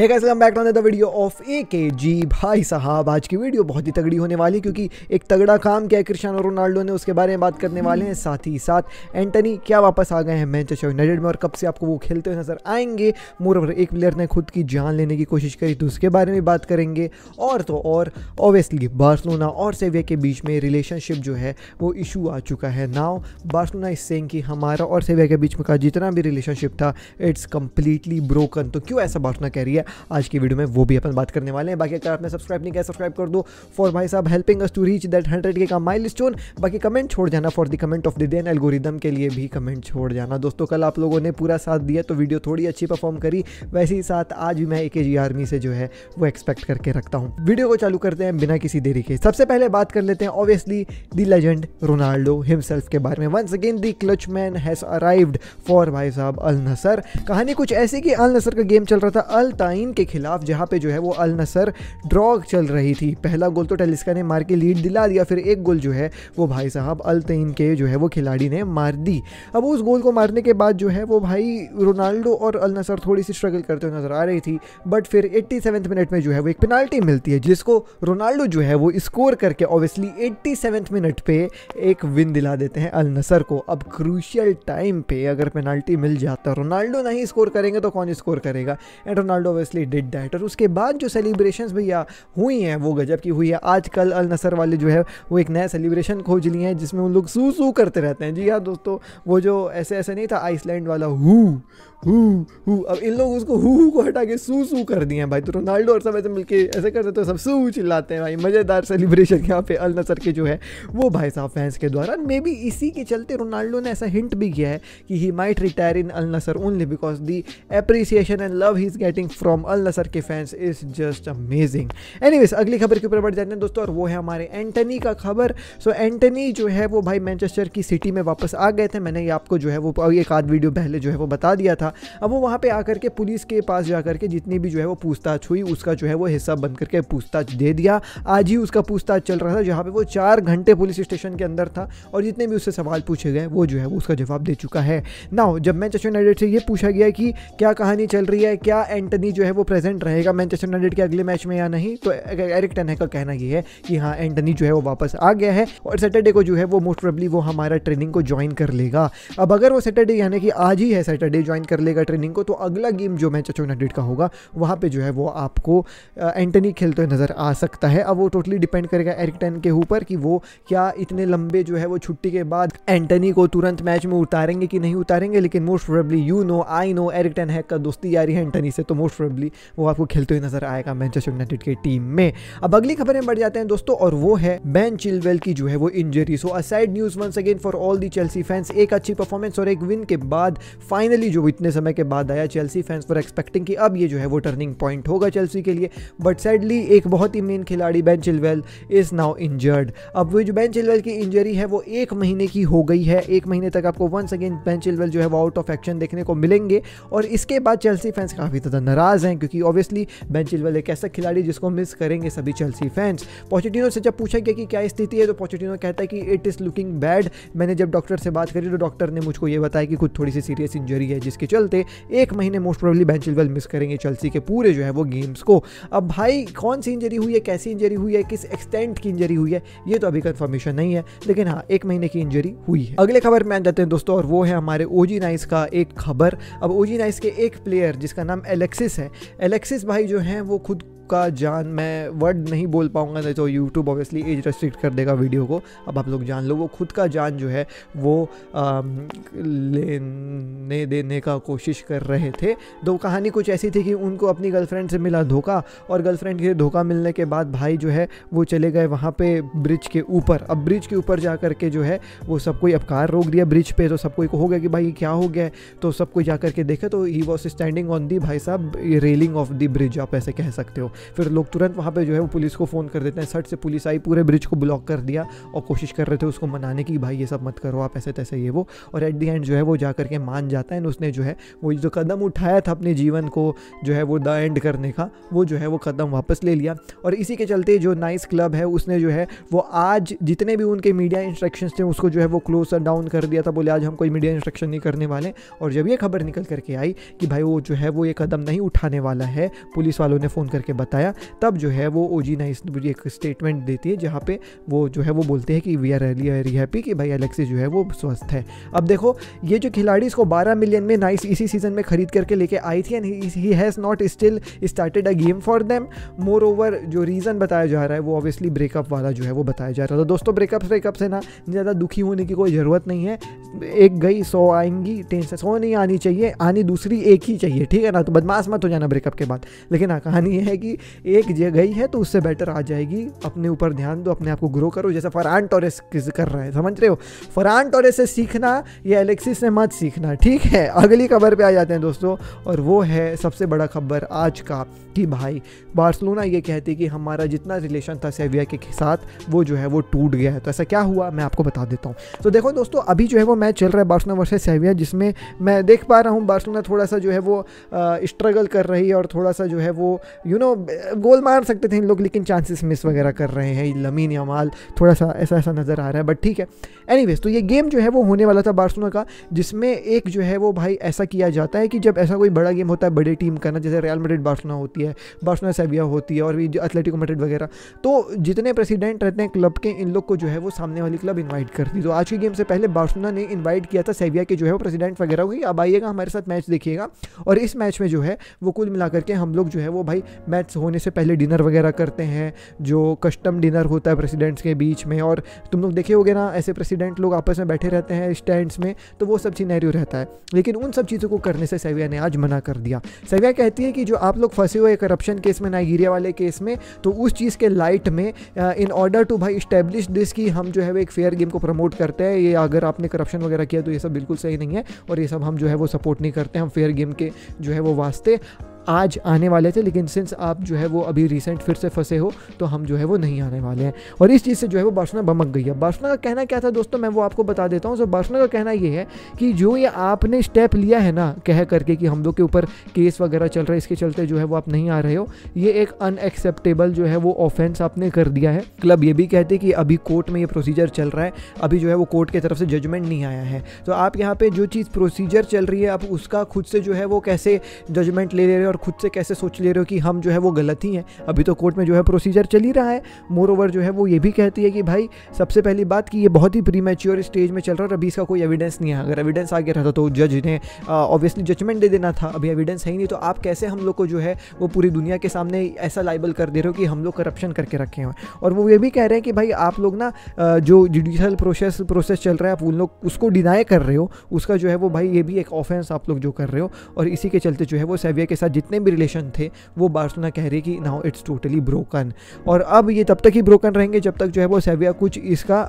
Hey guys welcome back to the video of AKG। भाई साहब आज की वीडियो बहुत ही तगड़ी होने वाली है क्योंकि एक तगड़ा काम किया है क्रिस्टियानो रोनाल्डो ने, उसके बारे में बात करने वाले हैं। साथ ही साथ एंटनी क्या वापस आ गए हैं मैनचेस्टर यूनाइटेड में और कब से आपको वो खेलते हुए नजर आएंगे। मोरओवर एक प्लेयर ने खुद की जान लेने की कोशिश करी तो उसके बारे में बात करेंगे। और तो और ऑब्वियसली बार्सिलोना और सेविया के बीच में रिलेशनशिप जो है वो इशू आ चुका है। नाउ बार्सिलोना इज सेइंग कि हमारा और सेविया के बीच में का जितना भी रिलेशनशिप था इट्स कम्प्लीटली ब्रोकन। तो क्यों ऐसा बार्सिलोना कह रही है आज की वीडियो में वो भी अपन बात करने वाले हैं। बाकी अगर आपने सब्सक्राइब नहीं किया सब्सक्राइब कर दो फॉर भाई साहब helping us to reach that 100K का माइलस्टोन। बाकी कमेंट छोड़ जाना for the comment of the day and algorithm के लिए भी कमेंट छोड़ जाना। दोस्तों कल आप लोगों ने पूरा साथ दिया तो वीडियो थोड़ी अच्छी परफॉर्म करी, वैसे ही साथ आज भी मैं AKG आर्मी से जो है वो एक्सपेक्ट करके रखता हूँ। वीडियो को चालू करते हैं बिना किसी देरी के। सबसे पहले बात कर लेते हैं obviously the legend Ronaldo himself के बारे में। Once again the clutch man has arrived for भाई साहब अल नसर। कहानी कुछ ऐसी कि अल नसर का गेम चल रहा था अल के खिलाफ जहां पे जो है वो अल नसर ड्रॉ चल रही थी। पहला गोल तो टेलिस्का ने मार के लीड दिला दिया, फिर एक गोल जो है वो भाई साहब अल ताइन के जो है वो खिलाड़ी ने मार दी। अब उस गोल को मारने के बाद जो है वो भाई रोनाल्डो और अल नसर थोड़ी सी स्ट्रगल करते हुए नजर आ रही थी, बट फिर 87वें मिनट में जो है वो एक पेनाल्टी मिलती है जिसको रोनाल्डो जो है वो स्कोर करके ऑब्वियसली 87वें मिनट पे एक विन दिला देते हैं अल नसर को। अब क्रूशियल टाइम पे अगर पेनाल्टी मिल जाता रोनाल्डो नहीं स्कोर करेंगे तो कौन स्कोर करेगा, and Ronaldo obviously did that। और उसके बाद जो सेलिब्रेशंस भैया हुई हैं वो गजब की हुई है। आजकल अल नसर वाले जो है वो एक नया सेलिब्रेशन खोज लिए हैं जिसमें उन लोग सू सू करते रहते हैं। जी हाँ दोस्तों, वो जो ऐसे नहीं था आइसलैंड वाला हु हु हु, अब इन लोग उसको हु हु को हटा के सू सू कर दिए हैं भाई। तो रोनाल्डो और सब ऐसे मिलके ऐसे करते तो सब सू चिल्लाते हैं भाई। मज़ेदार सेलिब्रेशन यहाँ पे अल नसर के जो है वो भाई साहब फैंस के द्वारा। मे बी इसी के चलते रोनाल्डो ने ऐसा हिंट भी किया है कि he might retire in Al Nassr only because the appreciation and love he is getting from Al Nassr के fans is just amazing. Anyways अगली खबर के ऊपर बढ़ जाते हैं दोस्तों और वो है हमारे एंटनी का खबर। सो एंटनी जो है वो भाई मैनचेस्टर की सिटी में वापस आ गए थे। मैंने ये आपको जो है वो एक आध वीडियो पहले जो है वो बता दिया था। अब वो वहाँ पे आकर के पुलिस के पास जाकर के जितनी भी जो है वो पूछताछ हुई उसका जो है वो हिस्सा बन करके पूछताछ दे दिया। आज ही उसका पूछताछ चल रहा था जहाँ पे वो 4 घंटे पुलिस स्टेशन के अंदर था और जितने भी उससे सवाल पूछे गए वो जो है वो उसका जवाब दे चुका है। नाउ जब मैनचेस्टर यूनाइटेड से ये पूछा गया कि क्या कहानी चल रही है, क्या एंटनी जो है वो प्रेजेंट रहेगा मैनचेस्टर यूनाइटेड के अगले मैच में या नहीं, तो एरिक टेन हग का कहना ये है कि हाँ एंटनी जो है वो वापस आ गया है और सैटरडे को जो है वो मोस्ट प्रोबेबली वो हमारा ट्रेनिंग को ज्वाइन कर लेगा। अब अगर वो सैटरडे यानी कि आज ही है सैटरडे ज्वाइन कर लेगा ट्रेनिंग को तो अगला गेम जो मैनचेस्टर यूनाइटेड का होगा वहाँ पे जो है वो आपको एंटनी खेलते हुए नजर आ सकता है। अब वो टोटली डिपेंड करेगा एरिक टेन के ऊपर कि वो क्या इतने लंबे जो है वो छुट्टी के बाद एंटनी को तुरंत मैच में उतारेंगे कि नहीं उतारेंगे, लेकिन most probably you know I know Erik ten Hag का दोस्ती यारी है एंटनी से तो मोस्ट वो आपको खेलते हुए नजर आएगा मैनचेस्टर यूनाइटेड की टीम में। अब अगली खबर में बढ़ जाते हैं दोस्तों और वो है बेन चिलवेल की जो है वो injury. So aside news once again for all the Chelsea fans. एक अच्छी परफॉर्मेंस और एक विन के बाद फाइनली जो इतने समय के बाद आया, चेल्सी फैंस वर एक्सपेक्टिंग कि अब ये जो है वो टर्निंग पॉइंट होगा चेल्सी के लिए, बट सैडली एक बहुत ही मेन खिलाड़ी Ben Chilwell is now injured. अब वो जो बेन चिलवेल की इंजरी है वो 1 महीने की हो गई है। 1 महीने तक आपको वंस अगेन बेन चिलवेल जो है वो आउट ऑफ एक्शन देखने को मिलेंगे और इसके बाद चेल्सी फैंस काफी ज्यादा नाराज हैं क्योंकि ऑब्वियसली बेन चिलवेल एक ऐसा खिलाड़ी जिसको मिस करेंगे सभी चेल्सी फैंस। पोचेटिनो से जब पूछा गया कि क्या स्थिति है तो पोचेटिनो कहता है कि इट इज़ लुकिंग बैड। मैंने जब डॉक्टर से बात करी तो डॉक्टर ने मुझको ये बताया कि कुछ थोड़ी सी सीरियस इंजरी है जिसके चलते 1 महीने most probably Ben Chilwell miss करेंगे चेल्सी के पूरे जो है वो गेम्स को। अब भाई कौन सी इंजरी हुई है, कैसी इंजरी हुई है, किस एक्सटेंट की इंजरी हुई है ये तो अभी कन्फर्मेशन नहीं है, लेकिन हाँ 1 महीने की इंजरी हुई है। अगले खबर में आ जाते हैं दोस्तों और वो है हमारे OG नाइस का एक खबर। अब OG नाइस के एक प्लेयर जिसका नाम एलेक्सिस है, एलेक्सिस भाई जो हैं वो खुद का जान मैं वर्ड नहीं बोल पाऊंगा नहीं तो यूट्यूब ऑब्वियसली एज रेस्ट्रिक्ट कर देगा वीडियो को। अब आप लोग जान लो वो खुद का जान जो है वो लेने देने का कोशिश कर रहे थे। दो कहानी कुछ ऐसी थी कि उनको अपनी गर्लफ्रेंड से मिला धोखा और गर्लफ्रेंड के धोखा मिलने के बाद भाई जो है वो चले गए वहाँ पे ब्रिज के ऊपर। अब ब्रिज के ऊपर जा कर के जो है वो सब कोई अब कार रोक दिया ब्रिज पर तो सब कोई को हो गया कि भाई क्या हो गया, तो सब कोई जा कर के देखे तो he was standing on the भाई साहब रेलिंग ऑफ दी ब्रिज आप ऐसे कह सकते हो। फिर लोग तुरंत वहाँ पे जो है वो पुलिस को फ़ोन कर देते हैं। सट से पुलिस आई, पूरे ब्रिज को ब्लॉक कर दिया और कोशिश कर रहे थे उसको मनाने की भाई ये सब मत करो आप, ऐसे तैसे ये वो। और एट दी एंड जो है वो जा करके मान जाता है एंड उसने जो है वो जो कदम उठाया था अपने जीवन को जो है वो द एंड करने का, वो जो है वो कदम वापस ले लिया। और इसी के चलते जो नाइस क्लब है उसने जो है वो आज जितने भी उनके मीडिया इंस्ट्रक्शंस थे उसको जो है वो क्लोज डाउन कर दिया था। बोले आज हम कोई मीडिया इंस्ट्रक्शन नहीं करने वाले। और जब ये खबर निकल करके आई कि भाई वो जो है वो ये कदम नहीं उठाने वाला है, पुलिस वालों ने फ़ोन करके बताया, तब जो है वो ओजी नाइस एक स्टेटमेंट देती है जहाँ पे वो जो है वो बोलते हैं कि we are really very happy कि भाई एलेक्सी जो है वो स्वस्थ है। अब देखो ये जो खिलाड़ी इसको 12 मिलियन में नाइस इसी सीज़न में खरीद करके लेके आई थी and he has not still started a game for them. Moreover जो रीज़न बताया जा रहा है वो ऑब्वियसली ब्रेकअप वाला जो है वो बताया जा रहा था। तो दोस्तों ब्रेकअप से ना ज़्यादा दुखी होने की कोई ज़रूरत नहीं है। एक गई 100 आएंगी, टेंशन 100 नहीं आनी चाहिए, आनी दूसरी एक ही चाहिए, ठीक है ना। तो बदमाश मत हो जाना ब्रेकअप के बाद। लेकिन हाँ कहानी है कि एक जगह गई है तो उससे बेटर आ जाएगी। अपने ऊपर ध्यान दो, अपने आप को ग्रो करो, जैसा फरान टोरेस कर रहा है, समझ रहे हो। फरान टोरेस से सीखना, ये एलेक्सिस से मत सीखना, ठीक है। अगली खबर पे आ जाते हैं दोस्तों और वो है सबसे बड़ा खबर आज का कि भाई बार्सिलोना ये कहती कि हमारा जितना रिलेशन था सेविया के साथ वो जो है वो टूट गया है। तो ऐसा क्या हुआ मैं आपको बता देता हूँ। तो देखो दोस्तों अभी जो है वो मैच चल रहा है बार्सिलोना वर्सेस सेविया, जिसमें मैं देख पा रहा हूँ बार्सिलोना थोड़ा सा जो है वो स्ट्रगल कर रही है और थोड़ा सा जो है वो यू नो गोल मार सकते थे इन लोग, लेकिन चांसेस मिस वगैरह कर रहे हैं। लमीन यमाल थोड़ा सा ऐसा ऐसा नज़र आ रहा है, बट ठीक है। एनीवेज तो ये गेम जो है वो होने वाला था बार्सिलोना का, जिसमें एक जो है वो भाई ऐसा किया जाता है कि जब ऐसा कोई बड़ा गेम होता है बड़ी टीम का ना, जैसे रियल मैड्रिड बार्सिलोना होती है, बार्सिलोना सेविया होती है और भी एटलेटिको मैड्रिड वगैरह, तो जितने प्रेसिडेंट रहते हैं क्लब के इन लोग को जो है वो सामने वाली क्लब इन्वाइट करती है। तो आज की गेम से पहले बार्सिलोना ने इन्वाइट किया था सेविया के जो है वो प्रेसिडेंट वगैरह को, अब आइएगा हमारे साथ मैच देखिएगा। और इस मैच में जो है वो कुल मिलाकर के हम लोग जो है वो भाई मैच होने से पहले डिनर वगैरह करते हैं, जो कस्टम डिनर होता है प्रेसिडेंट्स के बीच में। और तुम लोग देखे होगे ना ऐसे प्रेसिडेंट लोग आपस में बैठे रहते हैं स्टैंड्स में, तो वो सब सिनेरियो रहता है। लेकिन उन सब चीज़ों को करने से सेविया ने आज मना कर दिया। सेविया कहती है कि जो आप लोग फंसे हुए करप्शन केस में, नाइजीरिया वाले केस में, तो उस चीज़ के लाइट में इन ऑर्डर टू भाई इस्टेब्लिश दिस कि हम जो है वो एक फेयर गेम को प्रमोट करते हैं, ये अगर आपने करप्शन वगैरह किया तो ये सब बिल्कुल सही नहीं है और ये सब हम जो है वो सपोर्ट नहीं करते, हम फेयर गेम के जो है वो वास्ते आज आने वाले थे, लेकिन सिंस आप जो है वो अभी रिसेंट फिर से फंसे हो तो हम जो है वो नहीं आने वाले हैं। और इस चीज़ से जो है वो बार्सिलोना भमक गई है। बार्सिलोना का कहना क्या था दोस्तों मैं वो आपको बता देता हूँ। तो बार्सिलोना का कहना ये है कि जो ये आपने स्टेप लिया है ना कह करके कि हम लोग के ऊपर केस वगैरह चल रहा है, इसके चलते जो है वो आप नहीं आ रहे हो, ये एक अनएक्सेप्टेबल जो है वो ऑफेंस आपने कर दिया है। क्लब ये भी कहते कि अभी कोर्ट में ये प्रोसीजर चल रहा है, अभी जो है वो कोर्ट की तरफ से जजमेंट नहीं आया है, तो आप यहाँ पर जो चीज़ प्रोसीजर चल रही है आप उसका खुद से जो है वो कैसे जजमेंट ले रहे हो और खुद से कैसे सोच ले रहे हो कि हम जो है वो गलत ही हैं। अभी तो कोर्ट में जो है प्रोसीजर चल ही रहा है। मोर ओवर जो है वो ये भी कहती है कि भाई सबसे पहली बात कि ये बहुत ही प्रीमैच्योर स्टेज में चल रहा है और अभी इसका कोई एविडेंस नहीं है। अगर एविडेंस आ गया रहता तो जज ने ऑब्वियसली जजमेंट दे देना था, अभी एविडेंस है ही नहीं, तो आप कैसे हम लोग को जो है वो पूरी दुनिया के सामने ऐसा लाइबल कर दे रहे हो कि हम लोग करप्शन करके रखे हुए। और वो ये भी कह रहे हैं कि भाई आप लोग ना जो जुडिशल प्रोसेस चल रहा है आप उन लोग उसको डिनाई कर रहे हो, उसका जो है वो भाई ये भी एक ऑफेंस आप लोग जो कर रहे हो। और इसी के चलते जो है वो सेविया के साथ जितने भी रिलेशन थे वो बार्सिलोना कह रही कि नाउ इट्स टोटली ब्रोकन। और अब ये तब तक ही ब्रोकन रहेंगे जब तक जो है वो सेविया कुछ इसका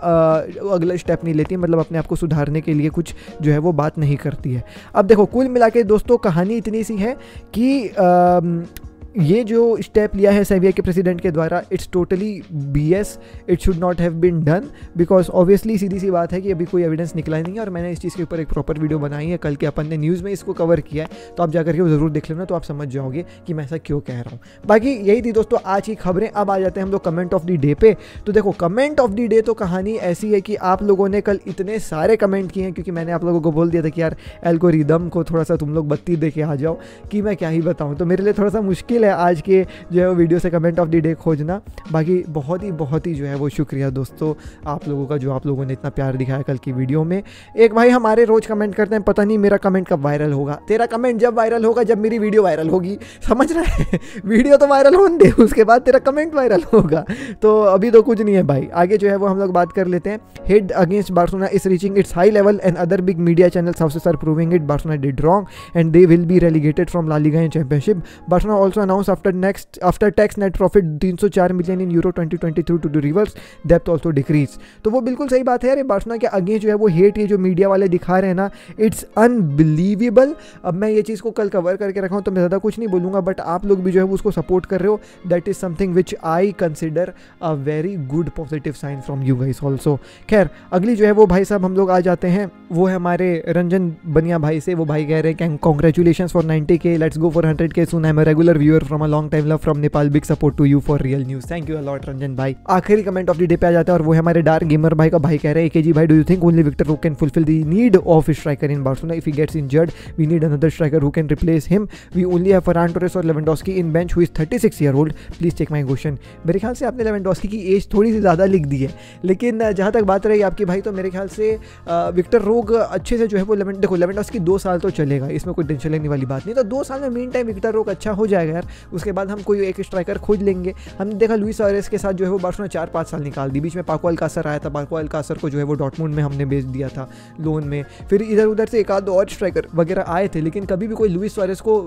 अगला स्टेप नहीं लेती, मतलब अपने आप को सुधारने के लिए कुछ जो है वो बात नहीं करती है। अब देखो कुल मिला के दोस्तों कहानी इतनी सी है कि ये जो स्टेप लिया है सेविया के प्रेसिडेंट के द्वारा it's totally BS, it should not have been done, because obviously सीधी सी बात है कि अभी कोई एविडेंस निकला नहीं है। और मैंने इस चीज़ के ऊपर एक प्रॉपर वीडियो बनाई है, कल के अपन ने न्यूज़ में इसको कवर किया है, तो आप जाकर के वो ज़रूर देख लेना, तो आप समझ जाओगे कि मैं ऐसा क्यों कह रहा हूँ। बाकी यही थी दोस्तों आज की खबरें। अब आ जाते हैं हम लोग कमेंट ऑफ द डे पे। तो देखो कमेंट ऑफ द डे तो कहानी ऐसी है कि आप लोगों ने कल इतने सारे कमेंट किए हैं, क्योंकि मैंने आप लोगों को बोल दिया था कि यार एल्गोरिदम को थोड़ा सा तुम लोग बत्ती दे के आ जाओ, कि मैं क्या ही बताऊँ। तो मेरे लिए थोड़ा सा मुश्किल है आज के जो है वो वीडियो से कमेंट ऑफ द डे खोजना। बाकी बहुत ही जो है वो शुक्रिया दोस्तों आप लोगों का, जो आप लोगों ने इतना प्यार दिखाया कल की वीडियो में। एक भाई हमारे रोज कमेंट करते हैं, पता नहीं मेरा कमेंट कब वायरल होगा। तेरा कमेंट जब वायरल होगा जब मेरी वीडियो वायरल होगी, समझ रहे हैं। वीडियो तो वायरल होने दे, उसके बाद तेरा कमेंट वायरल होगा। तो अभी तो कुछ नहीं है भाई, आगे जो है वो हम लोग बात कर लेते हैं। Head against Barcelona is reaching its high level and other big media channels also are proving it Barcelona did wrong and they will be relegated from La Liga and championship. Barcelona also announced after tax net profit 304 million in euro 2023 to reverse डेप्थ also decrease. तो वो बिल्कुल सही बात है यार, Barcelona के against जो है वो हेट ये जो मीडिया वाले दिखा रहे हैं ना, इट्स अनबिलीवेबल। अब मैं ये चीज़ को कल कवर करके रखा हूँ तो मैं ज़्यादा कुछ नहीं बोलूँगा, बट आप लोग भी जो है उसको सपोर्ट कर रहे हो, that is something which I consider a very good positive sign from you guys also. खैर अगली जो है वो भाई साहब हम लोग आ जाते हैं, वो है हमारे रंजन बनिया भाई से। वो भाई कह रहे हैं कि congratulation for 90K, let's go for 100K soon, I am a regular viewer from a long time, love from Nepal, big support to you for real news. Thank you a lot Ranjan भाई। आखिरी कमेंट ऑफ द डे पे आ जाता है और वो है हमारे dark gamer भाई का। भाई कह रहे हैं जी भाई, do you think only Victor Roque can fulfil the need of striker in Barcelona, if he gets injured we need another striker who can replace him, we only have Ferran Torres और Lewandowski in bench who is 36 year old, please take my question. मेरे ख्याल से आपने Lewandowski की as थोड़ी सी ज़्यादा लिख दी है, लेकिन जहाँ तक बात रही आपकी भाई, तो मेरे ख्याल से विक्टर रोक अच्छे से जो है वो देखो लेवेंडोस्की 2 साल तो चलेगा, इसमें कोई टेंशन लेने वाली बात नहीं। तो 2 साल में मीन टाइम विक्टर रोक अच्छा हो जाएगा यार, उसके बाद हम कोई एक स्ट्राइकर खोज लेंगे। हमने देखा लुइस सुआरेस के साथ जो है वो बार्सिलोना 4-5 साल निकाल दी, बीच में पाको अल्कासर आया था, पाको अल्कासर को जो है वो डॉर्टमुंड में हमने बेच दिया था लोन में, फिर इधर उधर से एक आध और स्ट्राइकर वगैरह आए थे, लेकिन कभी भी कोई लुइस सुआरेस को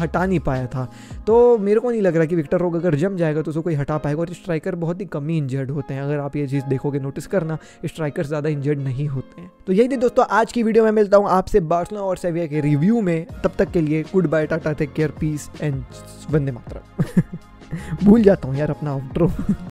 हटा नहीं पाया था। तो मेरे को नहीं लग रहा कि विक्टर रोक अगर जम जाएगा तो उसको कोई हटा पाएगा, और स्ट्राइकर बहुत ही कमी इंजर्ड होते हैं, अगर आप ये चीज़ देखोगे नोटिस करना, स्ट्राइकर ज़्यादा इंजर्ड नहीं होते हैं। तो यही थी दोस्तों आज की वीडियो में, मिलता हूँ आपसे बार्सिलोना और सेविया के रिव्यू में, तब तक के लिए goodbye, tata, take care, peace and Vande Mataram. भूल जाता हूँ यार अपना आउट्रो।